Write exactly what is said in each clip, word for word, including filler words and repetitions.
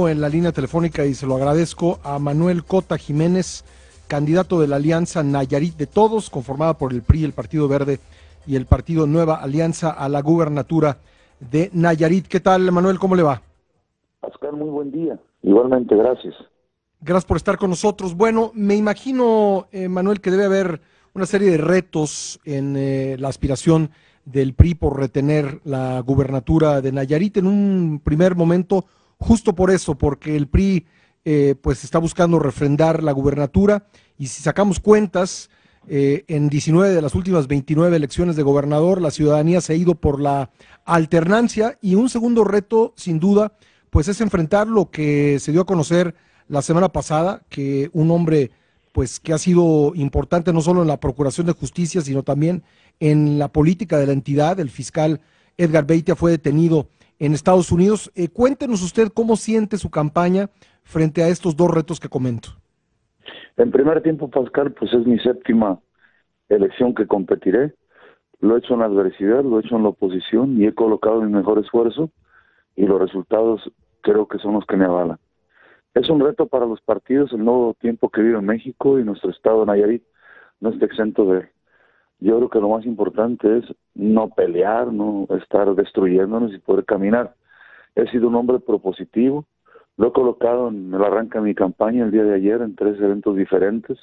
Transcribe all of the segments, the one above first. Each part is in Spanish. En la línea telefónica y se lo agradezco a Manuel Cota Jiménez, candidato de la Alianza Nayarit de Todos, conformada por el P R I, el Partido Verde y el Partido Nueva Alianza a la gubernatura de Nayarit. ¿Qué tal, Manuel? ¿Cómo le va? Pascal, muy buen día. Igualmente, gracias. Gracias por estar con nosotros. Bueno, me imagino, eh, Manuel, que debe haber una serie de retos en eh, la aspiración del P R I por retener la gubernatura de Nayarit. En un primer momento, justo por eso, porque el P R I eh, pues está buscando refrendar la gubernatura, y si sacamos cuentas, eh, en diecinueve de las últimas veintinueve elecciones de gobernador, la ciudadanía se ha ido por la alternancia. Y un segundo reto, sin duda, pues es enfrentar lo que se dio a conocer la semana pasada, que un hombre pues que ha sido importante no solo en la procuración de justicia, sino también en la política de la entidad, el fiscal Edgar Veytia, fue detenido en Estados Unidos. Eh, cuéntenos usted cómo siente su campaña frente a estos dos retos que comento. En primer tiempo, Pascal, pues es mi séptima elección que competiré. Lo he hecho en la adversidad, lo he hecho en la oposición y he colocado mi mejor esfuerzo, y los resultados creo que son los que me avalan. Es un reto para los partidos el nuevo tiempo que vive en México, y nuestro estado de Nayarit no está exento de él. Yo creo que lo más importante es no pelear, no estar destruyéndonos y poder caminar. He sido un hombre propositivo, lo he colocado en el arranque de mi campaña el día de ayer en tres eventos diferentes.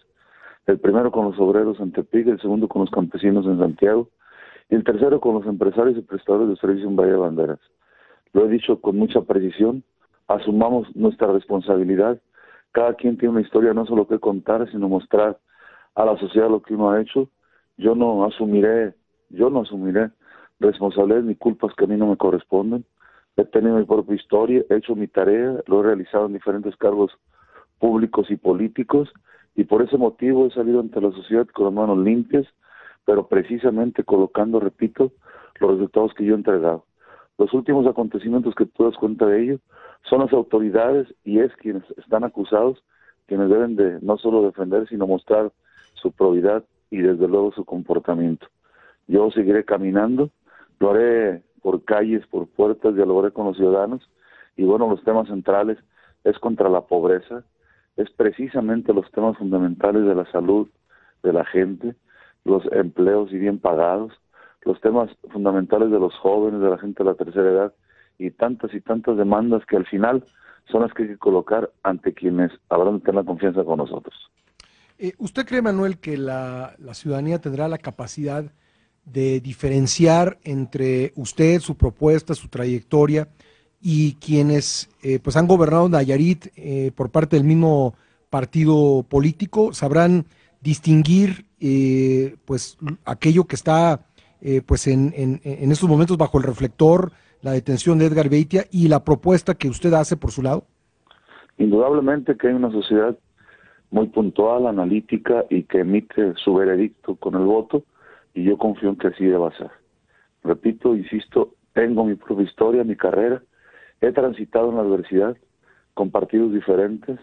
El primero con los obreros en Tepic, el segundo con los campesinos en Santiago y el tercero con los empresarios y prestadores de servicios en Bahía Banderas. Lo he dicho con mucha precisión, asumamos nuestra responsabilidad. Cada quien tiene una historia, no solo que contar, sino mostrar a la sociedad lo que uno ha hecho. Yo no asumiré, yo no asumiré responsabilidades ni culpas que a mí no me corresponden. He tenido mi propia historia, he hecho mi tarea, lo he realizado en diferentes cargos públicos y políticos, y por ese motivo he salido ante la sociedad con las manos limpias, pero precisamente colocando, repito, los resultados que yo he entregado. Los últimos acontecimientos que tú das cuenta de ello son las autoridades, y es quienes están acusados, quienes deben de no solo defender, sino mostrar su probidad y desde luego su comportamiento. Yo seguiré caminando, lo haré por calles, por puertas, dialogaré con los ciudadanos, y bueno, los temas centrales es contra la pobreza, es precisamente los temas fundamentales de la salud de la gente, los empleos y bien pagados, los temas fundamentales de los jóvenes, de la gente de la tercera edad, y tantas y tantas demandas que al final son las que hay que colocar ante quienes habrán de tener la confianza con nosotros. ¿Usted cree, Manuel, que la, la ciudadanía tendrá la capacidad de diferenciar entre usted, su propuesta, su trayectoria, y quienes eh, pues han gobernado Nayarit eh, por parte del mismo partido político? ¿Sabrán distinguir eh, pues aquello que está eh, pues en, en, en estos momentos bajo el reflector, la detención de Edgar Veytia, y la propuesta que usted hace por su lado? Indudablemente que hay una sociedad muy puntual, analítica, y que emite su veredicto con el voto, y yo confío en que así deba ser. Repito, insisto, tengo mi propia historia, mi carrera, he transitado en la adversidad, con partidos diferentes,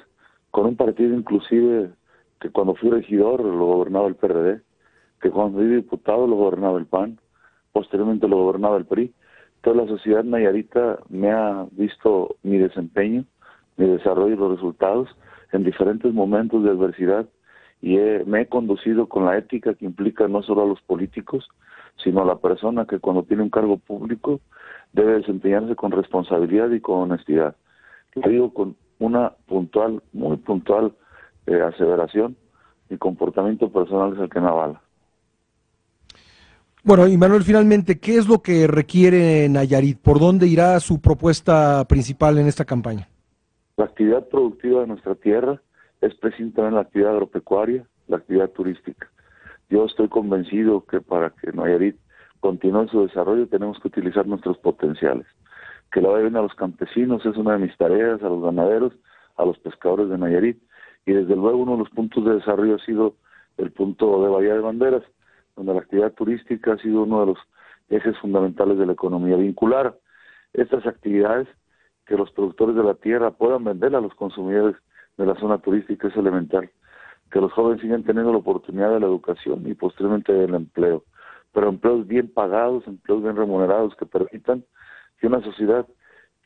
con un partido inclusive que cuando fui regidor lo gobernaba el P R D, que cuando fui diputado lo gobernaba el P A N, posteriormente lo gobernaba el P R I. Toda la sociedad nayarita me ha visto mi desempeño, mi desarrollo y los resultados en diferentes momentos de adversidad, y he, me he conducido con la ética que implica no solo a los políticos, sino a la persona que cuando tiene un cargo público debe desempeñarse con responsabilidad y con honestidad. Lo digo con una puntual, muy puntual eh, aseveración, mi comportamiento personal es el que me avala. Bueno, y Manuel, finalmente, ¿qué es lo que requiere Nayarit? ¿Por dónde irá su propuesta principal en esta campaña? La actividad productiva de nuestra tierra es precisamente la actividad agropecuaria, la actividad turística. Yo estoy convencido que para que Nayarit continúe su desarrollo tenemos que utilizar nuestros potenciales. Que la deben a los campesinos es una de mis tareas, a los ganaderos, a los pescadores de Nayarit. Y desde luego uno de los puntos de desarrollo ha sido el punto de Bahía de Banderas, donde la actividad turística ha sido uno de los ejes fundamentales de la economía. Vincular estas actividades, que los productores de la tierra puedan vender a los consumidores de la zona turística es elemental, que los jóvenes sigan teniendo la oportunidad de la educación y posteriormente del empleo, pero empleos bien pagados, empleos bien remunerados que permitan que una sociedad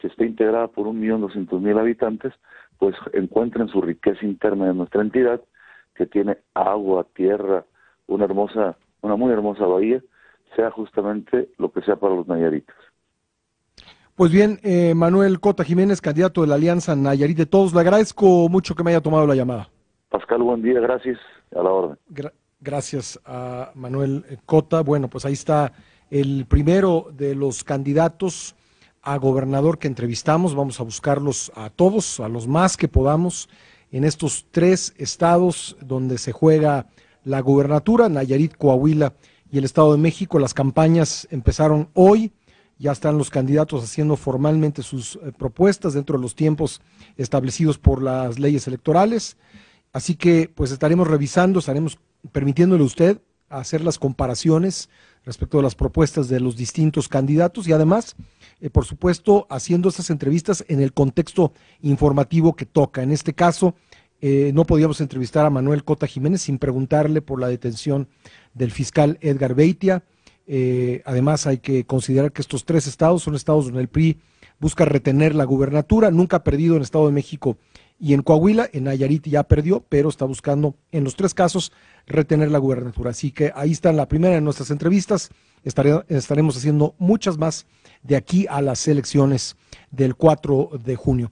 que está integrada por un millón doscientos mil habitantes, pues encuentren su riqueza interna de nuestra entidad, que tiene agua, tierra, una hermosa, una muy hermosa bahía, sea justamente lo que sea para los nayaritas. Pues bien, eh, Manuel Cota Jiménez, candidato de la Alianza Nayarit de Todos, le agradezco mucho que me haya tomado la llamada. Pascal, buen día, gracias, a la orden. Gra gracias a Manuel Cota. Bueno, pues ahí está el primero de los candidatos a gobernador que entrevistamos. Vamos a buscarlos a todos, a los más que podamos, en estos tres estados donde se juega la gubernatura, Nayarit, Coahuila y el Estado de México. Las campañas empezaron hoy, ya están los candidatos haciendo formalmente sus propuestas dentro de los tiempos establecidos por las leyes electorales. Así que pues estaremos revisando, estaremos permitiéndole a usted hacer las comparaciones respecto a las propuestas de los distintos candidatos y además, eh, por supuesto, haciendo estas entrevistas en el contexto informativo que toca. En este caso, eh, no podíamos entrevistar a Manuel Cota Jiménez sin preguntarle por la detención del fiscal Edgar Veytia. Eh, además, hay que considerar que estos tres estados son estados donde el P R I busca retener la gubernatura. Nunca ha perdido en el Estado de México y en Coahuila. En Nayarit ya perdió, pero está buscando en los tres casos retener la gubernatura. Así que ahí está la primera de nuestras entrevistas. Estare, estaremos haciendo muchas más de aquí a las elecciones del cuatro de junio.